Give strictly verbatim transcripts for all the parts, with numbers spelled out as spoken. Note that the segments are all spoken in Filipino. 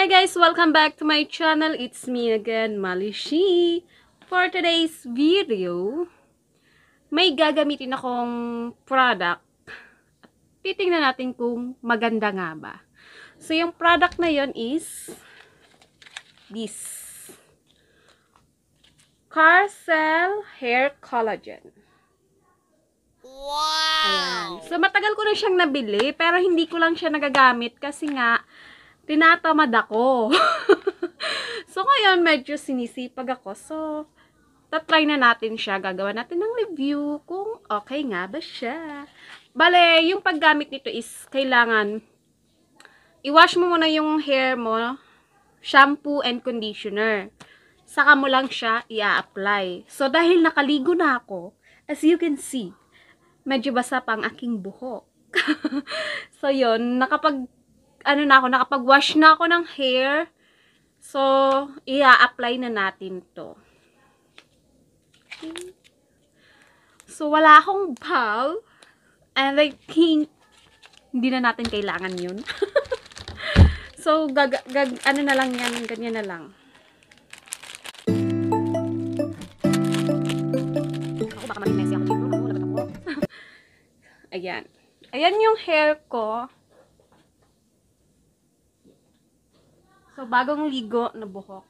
Hi guys! Welcome back to my channel. It's me again, Ma Li Xie. For today's video, may gagamitin akong product. At titingnan natin kung maganda nga ba. So, yung product na yon is this. Karseell Hair Collagen. Wow! Ayan. So, matagal ko na siyang nabili, pero hindi ko lang siya nagagamit kasi nga tinatamad ako. So, ngayon, medyo sinisipag ako. So, tatry na natin siya. Gagawa natin ng review kung okay nga ba siya. Bale, yung paggamit nito is kailangan i-wash mo muna yung hair mo, shampoo and conditioner. Saka mo lang siya i-apply. So, dahil nakaligo na ako, as you can see, medyo basa pa ang aking buhok. So, yun, nakapag ano na ako, nakapag-wash na ako ng hair. So, i-apply na natin to. Okay. So, wala akong bowl. And I think, hindi na natin kailangan yun. So, gag, gag, ano na lang yan, ganyan na lang. Ako baka maging messy ako dito. Ayan. Ayan yung hair ko. So, bagong ligo na buhok.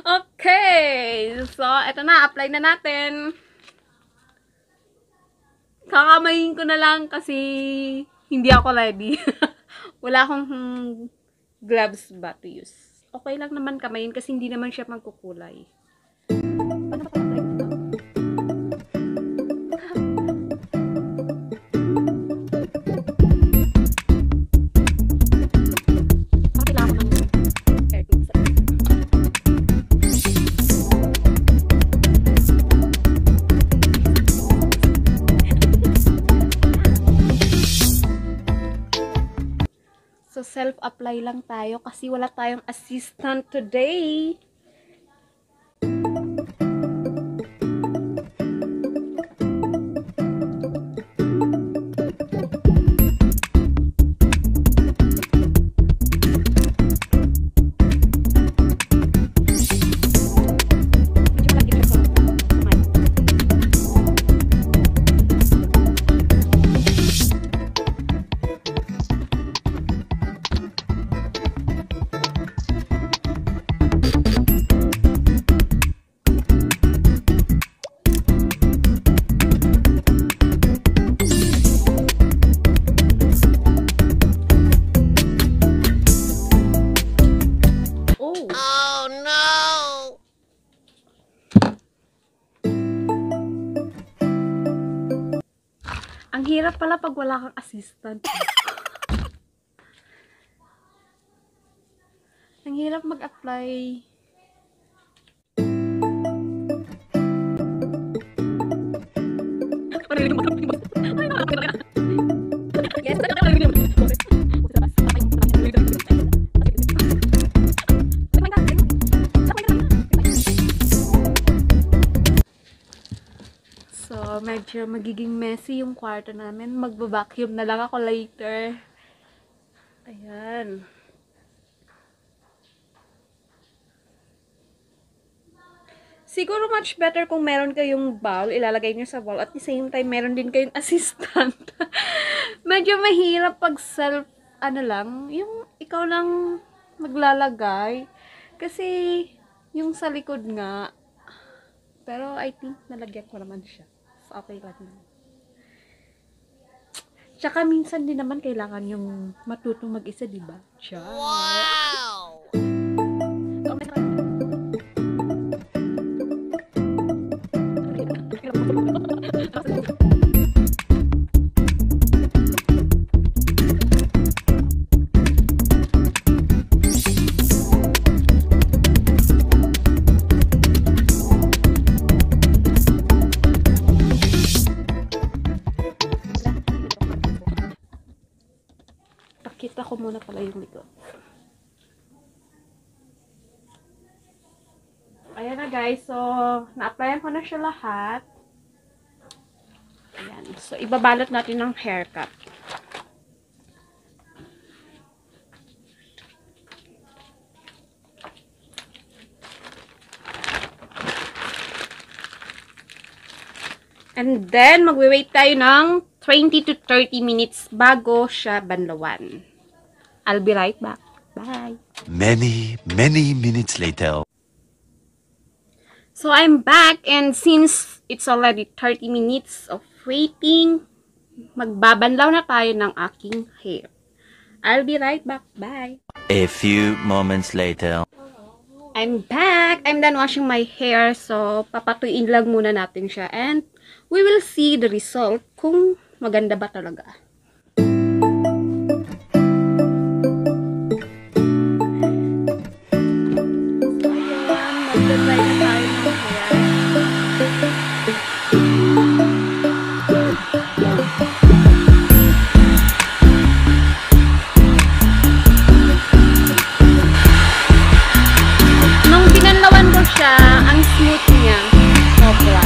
Okay! So, eto na. Apply na natin. Kakamayin ko na lang kasi hindi ako ready. Wala akong gloves ba to use. Okay lang naman kamayin kasi hindi naman siya magkukulay. So, self-apply lang tayo kasi wala tayong assistant today. Ang hirap pala pag wala kang assistant. Ang hirap mag-apply. So, medyo magiging messy yung kwarto namin. Magbabacuum na lang ako later. Ayan. Siguro much better kung meron kayong bowl. Ilalagay nyo sa bowl. At the same time, meron din kayong assistant. Medyo mahirap pag self, ano lang, yung ikaw lang maglalagay. Kasi, yung sa likod nga. Pero, I think, nalagyan ko naman siya. So, okay lang. Tsaka, minsan din naman kailangan yung matutong mag-isa, diba? Tsaka. Wow! Kita ko muna pala yung likod. Ayan na guys. So, na-applyan ko na siya lahat. Ayan. So, ibabalot natin ng haircut. And then, magwe-wait tayo ng twenty to thirty minutes bago siya banlawan. I'll be right back. Bye! Many, many minutes later. So, I'm back and since it's already thirty minutes of waiting, magbabanlaw na tayo ng aking hair. I'll be right back. Bye! A few moments later. I'm back! I'm done washing my hair. So, papatuin lang muna natin siya and we will see the result kung maganda ba talaga. So, ayan, magda-dry na tayo ng hair. Nung binanlawan ko siya, ang smooth niya. Sobra.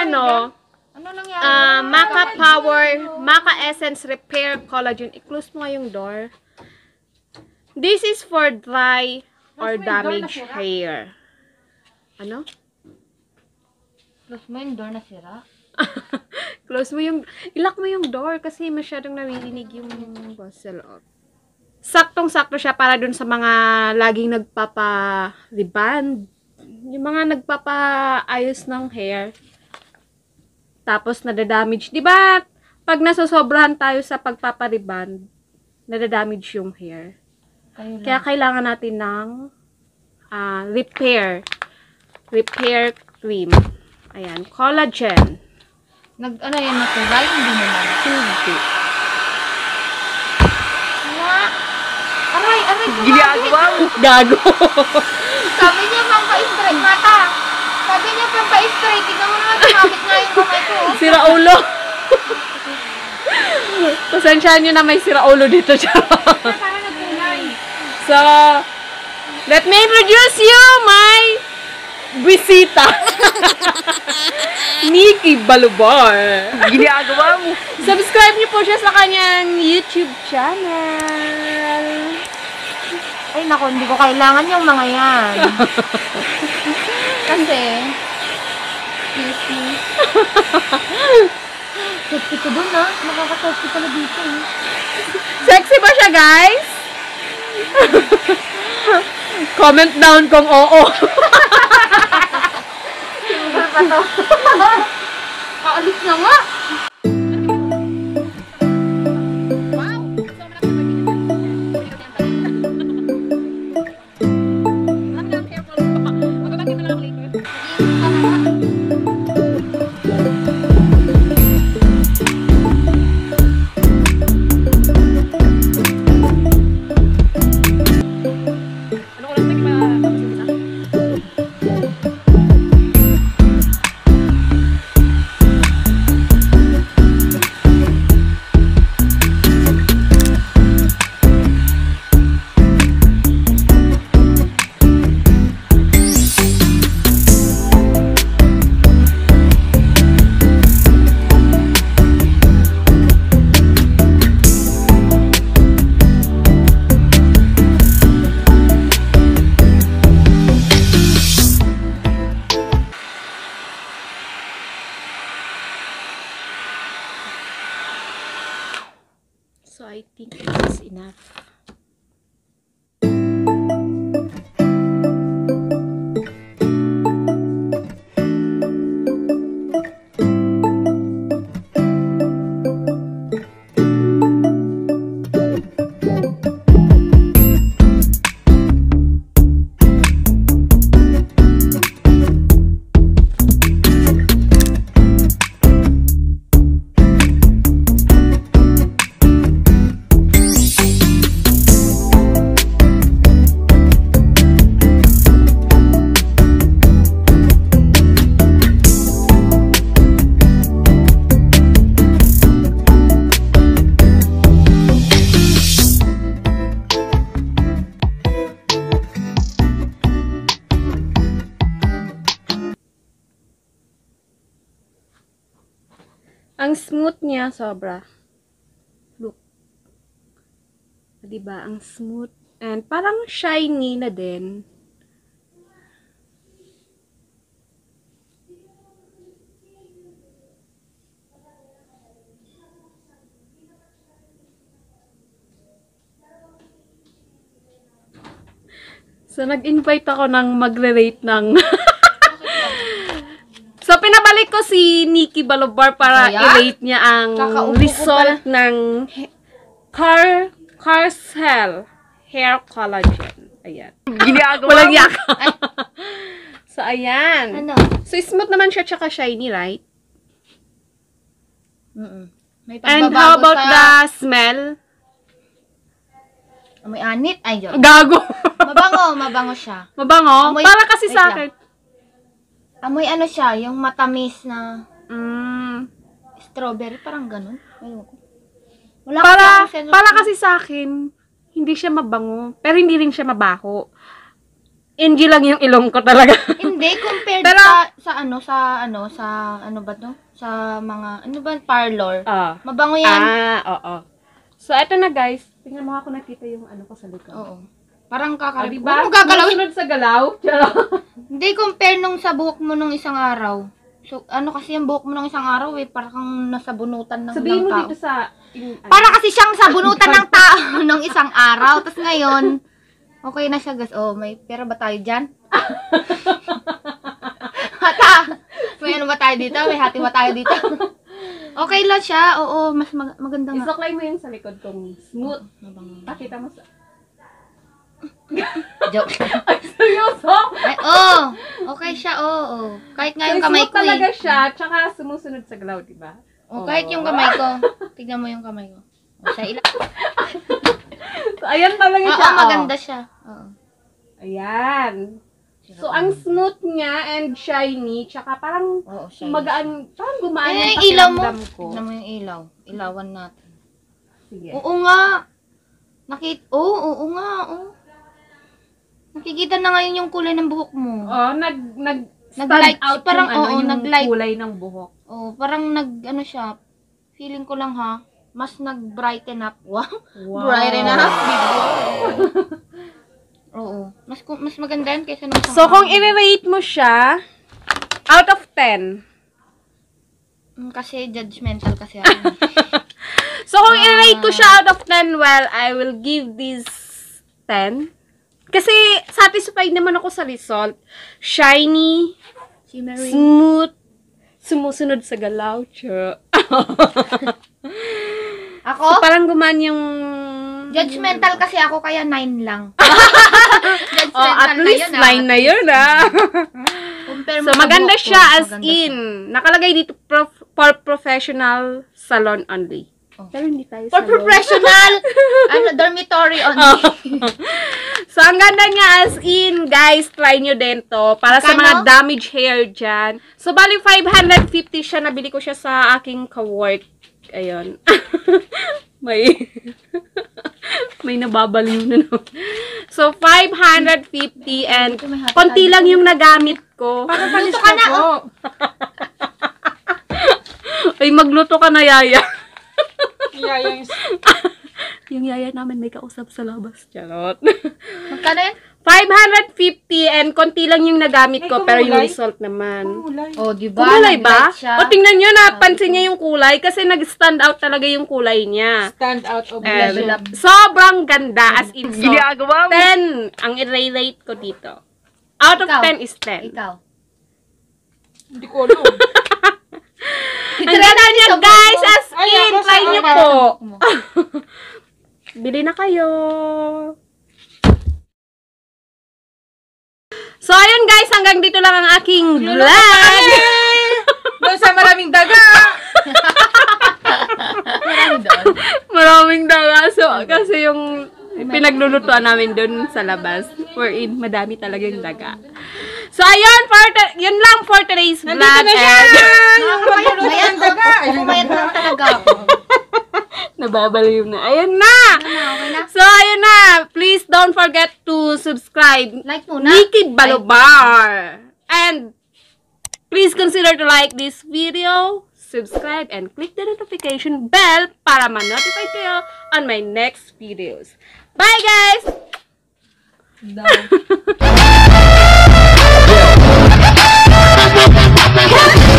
ano, ano uh, Maka Power, Maka Essence Repair Collagen. I-close mo nga yung door. This is for dry or damaged hair. Ano? Close mo yung door na sira? Close mo yung, ilock mo yung door kasi masyadong naririnig yung bustle off. Saktong-sakto siya para dun sa mga laging nagpapa-reband. Yung mga nagpapa-ayos ng hair. Tapos, nadadamage. Diba, pag nasosobrahan tayo sa pagpapariband, nadadamage yung hair. Ayun. Kaya kailangan natin ng uh, repair. Repair cream. Ayan. Collagen. Nag, ano yan? Natural? Hindi naman. Hindi. Aray, aray. Ginagawa. Gago. Sabi niya, mang pa-strike mata. Sabi niya, pang pa-strike. Tignan mo naman, tumapit na yung kamay ko. Sira ulo. Pasensyaan nyo na may sira ulo dito siya. So, let me introduce you, my bisita. Nikki Balobar. Ginagawa mo. Subscribe niyo po siya sa kanyang YouTube channel. Ay, naku, hindi ko kailangan yung mga yan. Kasi, busy. Sexy ko dun, ha? Makakasexy pala dito, eh. Sexy ba siya, guys? Comment down kung oo. Silver pa to. Kaalis na nga. So I think it's enough. Ang smooth niya, sobra. Look. Diba? Ang smooth. And parang shiny na din. So, nag-invite ako ng mag-relate ng... So, pinabalik ko si Nikki Balobar para i-rate niya ang result ng Kar Karseell Hair Collagen. Ayan. Ginagawa. Walang yakap. So, ayan. Ano? So, smooth naman siya tsaka shiny, right? Mm-mm. May pagbabago. And how about sa... the smell? May anit. Ayun. Gago. Mabango. Mabango siya. Mabango? Amoy... Para kasi sa akin. Amoy ano siya, yung matamis na mm. strawberry, parang ganun. Wala para, para kasi sa akin, hindi siya mabango, pero hindi rin siya mabaho. Hindi lang yung ilong ko talaga. Hindi, compared pero, sa, sa ano, sa ano, sa ano ba to? Sa mga, ano ba, parlor. Uh, mabango yan. Ah, oo. Oh, oh. So, eto na guys. Tingnan mo ako nakita yung ano ko sa likod. Oo. Parang kakalipin. Huwag mo gagalawin sa galaw. Hindi, compare nung sa buhok mo nung isang araw. So, ano kasi yung buhok mo nung isang araw eh, parang kang nasa bunutan ng, sabihin ng tao. Sabihin mo dito sa... In, para ano? Kasi siyang sa bunutan ng tao nung isang araw. Tapos ngayon, okay na siya guys. Oh, may pera ba tayo dyan? Hata! May ano ba tayo dito? May hati ba tayo dito? Okay lang siya. Oo, mas mag maganda nga. Isuklay mo yung sa likod kong smooth. Pakita mo sa... Joke. Ay, seryoso? Ay, oh. Okay siya, oo. Oh, oh. Kahit nga yung kamay ko eh. Talaga siya, tsaka sumusunod sa galaw, diba? Oh, oh. Kahit yung kamay ko. Tignan mo yung kamay ko. O, siya ilang. So, ayan talaga oh, siya. Oo, oh, maganda siya. Oh. Ayan. So, ang smooth niya and shiny, tsaka parang oh, magaan, parang gumaan yung pakiramdam ko. Tignan mo yung ilaw. Ilawan natin. Sige. Oo nga. Nakit... Oo, oo nga, oo. Nakikita na ngayon yung kulay ng buhok mo. Oh, nag nag nag-light out parang yung, ano, oo, yung nag-light kulay ng buhok. Oh, parang nag ano siya. Feeling ko lang ha, mas nag-brighten up. Wow. wow. Brighten up. Oo. Mas mas maganda yan kaysa nung So kung i-rate mo siya out of ten. Kasi judgmental kasi ako. So kung uh, i-rate ko siya out of ten, well, I will give this ten. Kasi satisfied naman ako sa result. Shiny, shimmering, smooth, sumusunod sa galaw. Ako? So, parang gumaan yung... Judgmental kasi ako, kaya nine lang. Oh, at least nine na, na yun, ah. So, maganda siya as in. Nakalagay dito prof, for professional salon only. Oh. Pero hindi tayo for salon. For professional ano, dormitory only. Oh. So, ang ganda niya as in, guys. Try nyo din to. Para sa mga damaged hair dyan. So, bali five hundred fifty siya. Nabili ko siya sa aking kawork. Ayun. May may nababaliw na naman. So, five hundred fifty and konti lang yung nagamit ko. Parang palis ka na. Po. Ay, magluto ka na, Yaya. Yaya yung... yung Yaya namin may kausap sa labas. Charot. Magkano yan? five hundred fifty and konti lang yung nagamit ko. Ay, pero yung result naman. Kumulay. O, oh, diba? Kumulay ba? O, tingnan nyo, napansin niya yung kulay kasi nag-stand out talaga yung kulay niya. Stand out of um, sobrang ganda. As in, so, ten ang i-rate ko dito. Out of ikaw. ten is ten. Ikaw. Hindi ko alam. Ang ganda niya, guys. As in, try nyo po. Bili na kayo. So, ayun guys, hanggang dito lang ang aking vlog. Doon sa maraming daga. Maraming daga. Maraming daga. So, kasi yung pinaglulutuan namin doon sa labas. Wherein, madami talaga yung daga. So, ayun, for yun lang for today's vlog. Nandito na siya! Yung maglulutuan daga. Kumayat na talaga ako. Nababaliw na. Ayun na! Ayun na, okay na. So, ayun na. Please don't forget to subscribe. Like muna. Nikki Balobar. Like. And please consider to like this video, subscribe, and click the notification bell para ma-notify kayo on my next videos. Bye, guys! No.